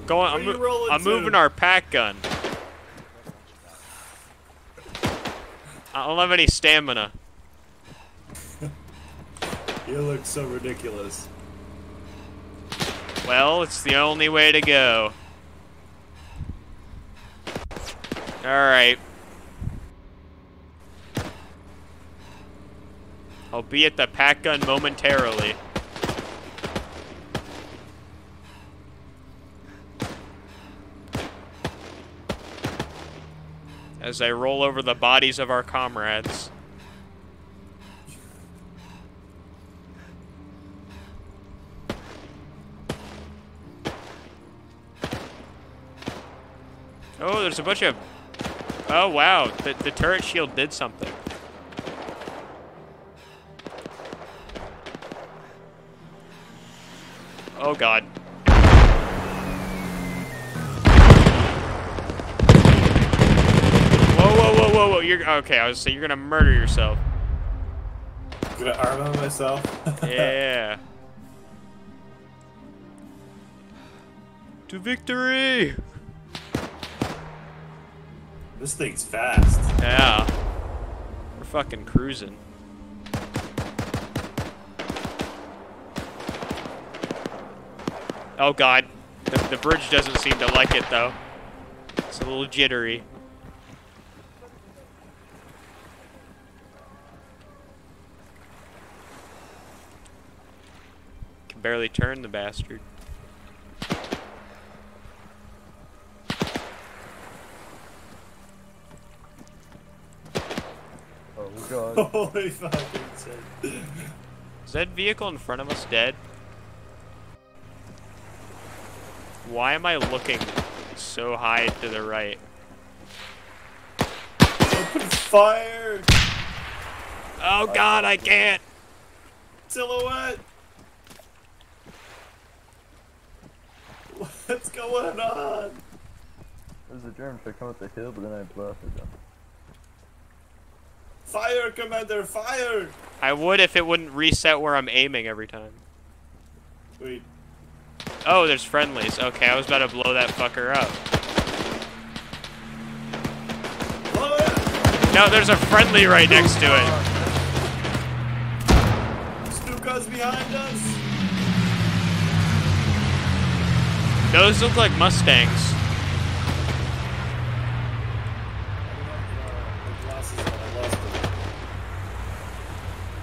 Going, I'm, mo I'm moving our pack gun. I don't have any stamina. You look so ridiculous. Well, it's the only way to go. Alright. I'll be at the pack gun momentarily. As I roll over the bodies of our comrades. Oh, there's a bunch of... Oh, wow. The, the turret shield did something. Oh, God. Whoa, whoa, you're okay. I was saying, you're gonna murder yourself. I'm gonna arm myself. Yeah. To victory. This thing's fast. Yeah. We're fucking cruising. Oh God, the, the bridge doesn't seem to like it though. It's a little jittery. Barely turn the bastard. Oh God. Holy fucking shit. Is that vehicle in front of us dead? Why am I looking so high to the right? Open fire! Oh God, I can't! Silhouette! What's going on? There's a German to come up the hill, but then I blasted them. Fire, Commander, fire! I would if it wouldn't reset where I'm aiming every time. Wait. Oh, there's friendlies. Okay, I was about to blow that fucker up. Blow it! No, there's a friendly right next to it. Stuka's behind us! Those look like Mustangs.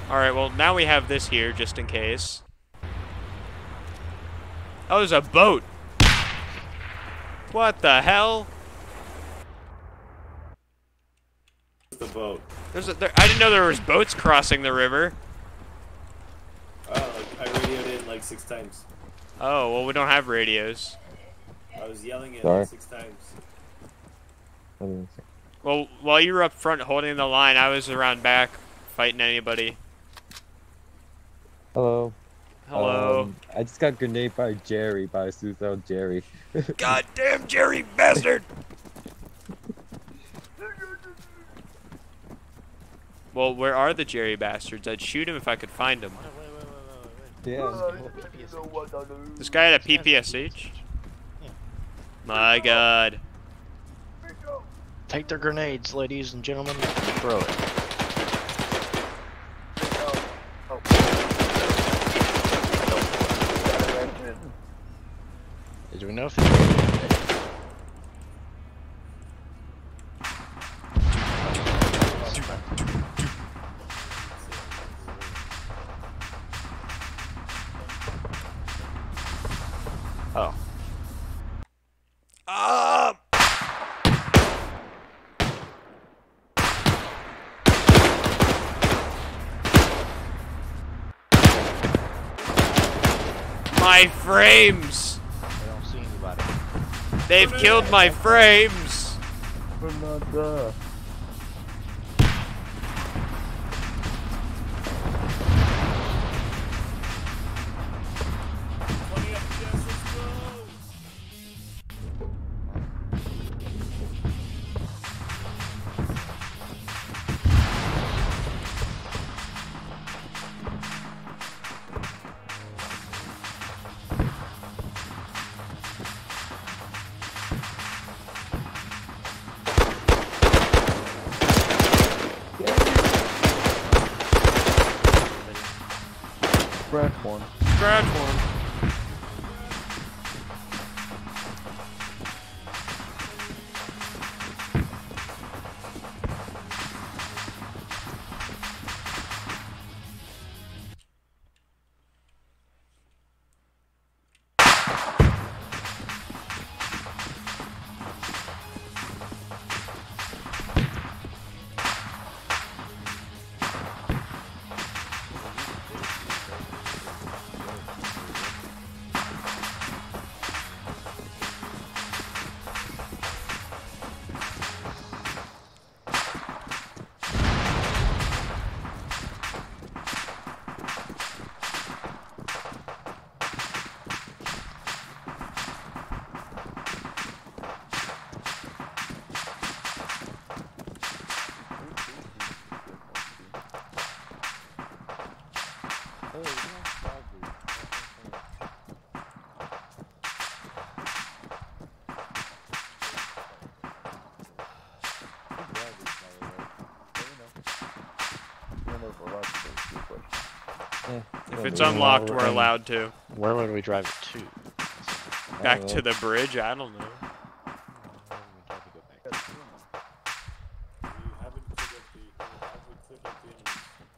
Alright, well, now we have this here, just in case. Oh, there's a boat! What the hell? The boat. There's a, there, I didn't know there was boats crossing the river. Oh, I radioed in like six times. Oh, well, we don't have radios. I was yelling it like six times. Well, while you were up front holding the line, I was around back fighting anybody. Hello. Hello. Um, I just got grenade by Jerry, by suicidal Jerry. Goddamn Jerry bastard! Well, where are the Jerry bastards? I'd shoot him if I could find him. Yeah. This guy had a P P S H? Yeah. My God. Take their grenades, ladies and gentlemen. Throw it. Do we know if Oh. Uh. My frames! I don't see anybody. They've We're killed dead. my frames! We're not there. Scratch one. Scratch one. If it's unlocked, we're allowed to. Where would we drive it to? Back to the bridge? I don't know.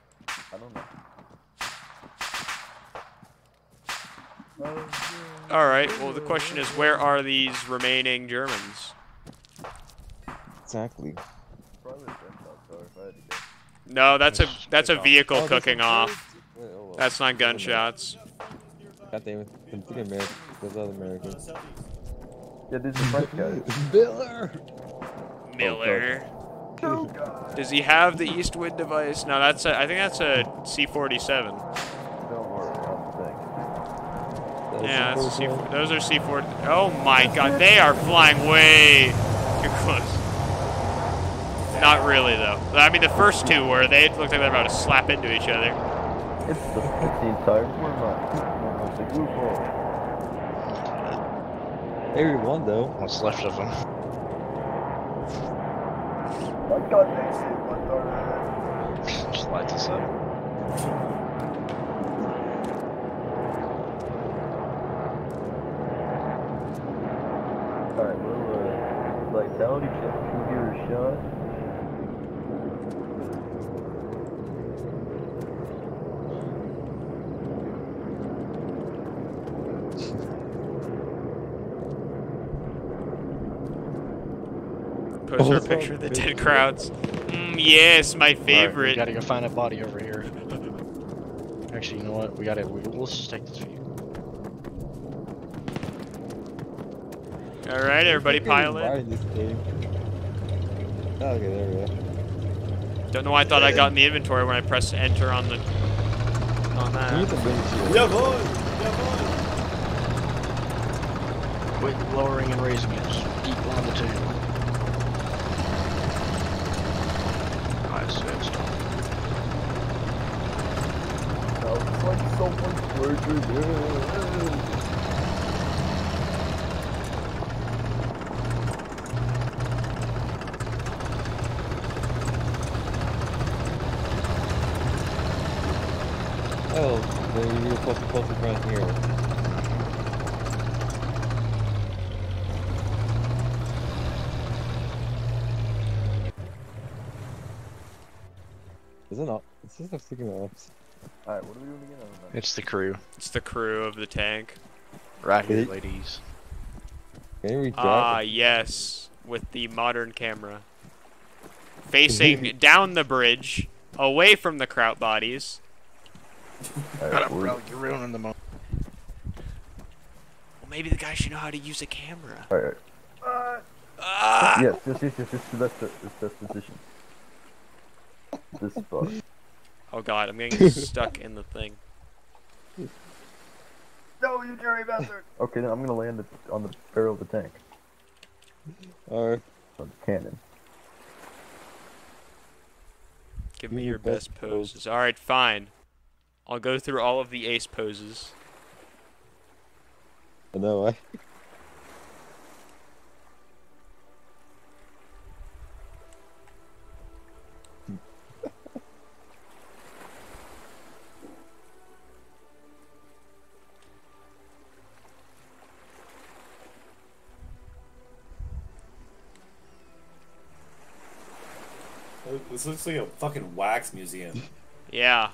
I don't know. Alright, well the question is, where are these remaining Germans? Exactly. No, that's a that's a vehicle oh, cooking off. That's not gunshots. God damn it. Those other Americans. Yeah, this is French guy. Miller! Miller. Oh, does he have the Eastwood device? No, that's a, I think that's a C forty-seven. Don't worry, I don't think. Yeah, that's a C four, those are C forty. Oh my god, they are flying way too close. Not really, though. I mean, the first two were. They looked like they were about to slap into each other. It's the fifteenth time. We're not. It's a goofball. Every one, though. What's left of them? I got next to one. Just light this up. Alright, well, uh, vitality check. Computer shot. Post her a picture of the dead crowds. Mm, yes, my favorite. Right, we gotta go find a body over here. Actually, you know what? We gotta. We, let's just take this view. All right, everybody, pile in. Oh, okay, there we go. Don't know why I thought I got in the inventory when I pressed enter on the. On that. Yeah, boy. Yeah, boy. Quit lowering and raising it. Deep on the table. Oh, they were supposed to post it right here. Is it not? It's just a freaking ops. Alright, what are we doing again? It's the crew. It's the crew of the tank. Right here, ladies. Ah, yes. With the modern camera. Facing down the bridge, away from the kraut bodies. Right, up, bro, you're ruining the moment. Well, maybe the guy should know how to use a camera. Alright. Uh, ah! Yes, yes, yes, yes, yes, that's the best position. This spot. Oh god, I'm getting stuck in the thing. No, you dirty bastard! Okay, then I'm gonna land it on the barrel of the tank. Alright. On the cannon. Give me your best poses. Alright, fine. I'll go through all of the ace poses. I know, I... like, this looks like a fucking wax museum. Yeah.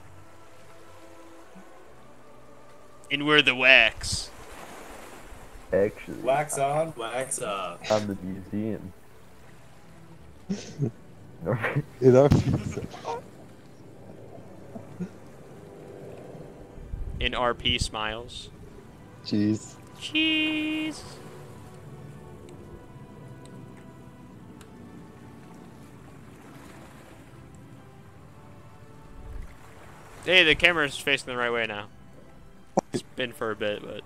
And we're the wax. Actually. Wax on, wax off. I'm the museum. You know? In R P smiles. Cheese. Cheese. Hey, the camera's facing the right way now. It's been for a bit, but.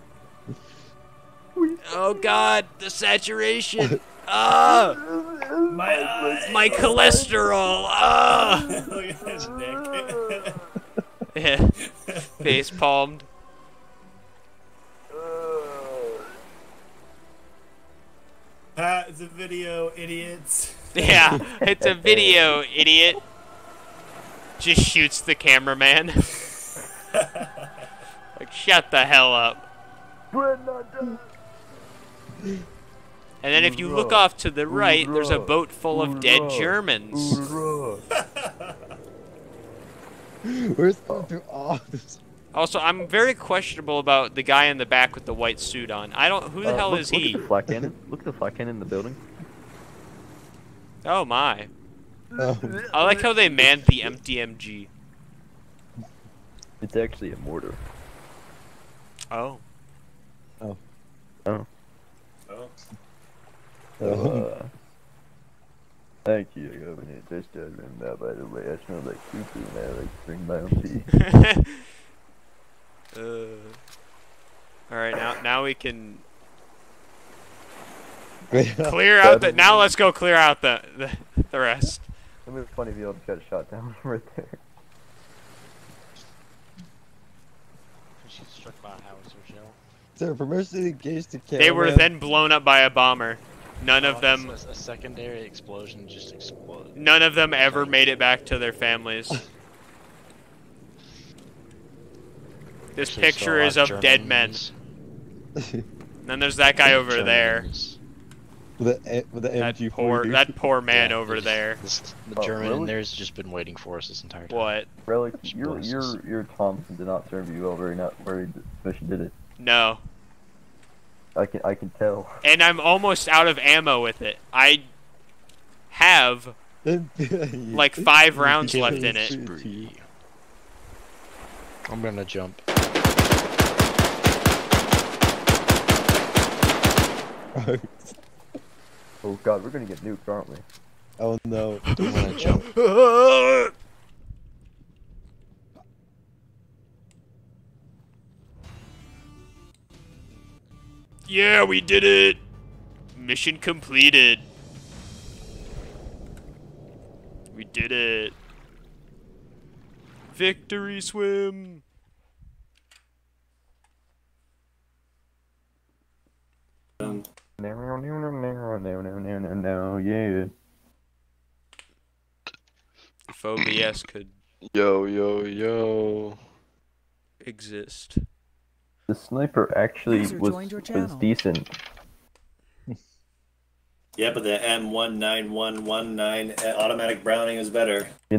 Oh God, the saturation. Ah, oh, my uh, my cholesterol. Ah. Oh. Look at his neck. Yeah. Face palmed. Pat, it's a video, idiots. Yeah, it's a video, idiot. Just shoots the cameraman. Like, shut the hell up. We're not done. And then if you look off to the right, there's a boat full of dead Germans. We're supposed to do all this. Also, I'm very questionable about the guy in the back with the white suit on. I don't. Who the uh, hell look, is look he? At the flat cannon. Look at the flat cannon in the building. Oh my! Oh. I like how they manned the empty M G. It's actually a mortar. Oh. Oh. Oh. Oh. Uh, thank you, Governor. Just to admit that, by the way, I smell like poopoo and I like to bring my own pee. Uh, Alright, now now we can clear out the. Now let's go clear out the the, the rest. It would be funny to be able to get shot down right there. She struck by a house or shell. They're perversely engaged to camera. They were then blown up by a bomber. None oh, of them. A secondary explosion just exploded. None of them ever made it back to their families. This picture is of Germans. Dead men. Then there's that guy over Germans. There. With the, with the that, M G poor, that poor man yeah, over there. This, the German oh, in there's just been waiting for us this entire time. What? Relic, your, your, your Thompson did not serve you well very not very efficient, did it? No. I can, I can tell. And I'm almost out of ammo with it. I have like five rounds left in it. I'm gonna jump. Oh God, we're gonna get nuked, aren't we? Oh no! I'm gonna jump. Yeah, we did it. Mission completed. We did it. Victory swim. No, no, no, no, no, no, no, no, yeah. If O B S could. Yo, yo, yo. Exist. The sniper actually was was decent. Yeah, but the M one nine one one nine automatic Browning is better. In